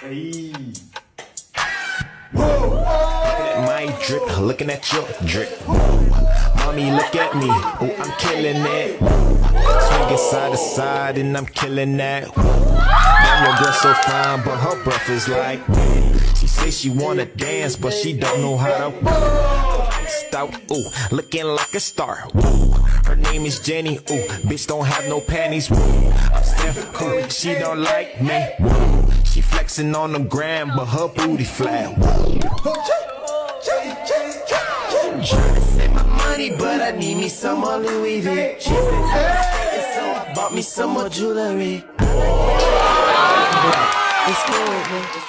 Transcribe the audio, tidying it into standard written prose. Hey. Whoa. My drip, looking at your drip. Mommy, look at me. Oh, I'm killing it. Swinging side to side, and I'm killing that. Now your girl's so fine, but her breath is like. She says she wanna dance, but she don't know how to. Iced out, ooh, looking like a star. Ooh. Her name is Jenny. Ooh, bitch don't have no panties. Ooh, I'm Steph Curry. She don't like me. Ooh. She flexing on the gram, but her booty flat. I'm trying to save my money, but I need me some more Louis V. She said I like it, so I bought me some more jewelry. It's cool with me.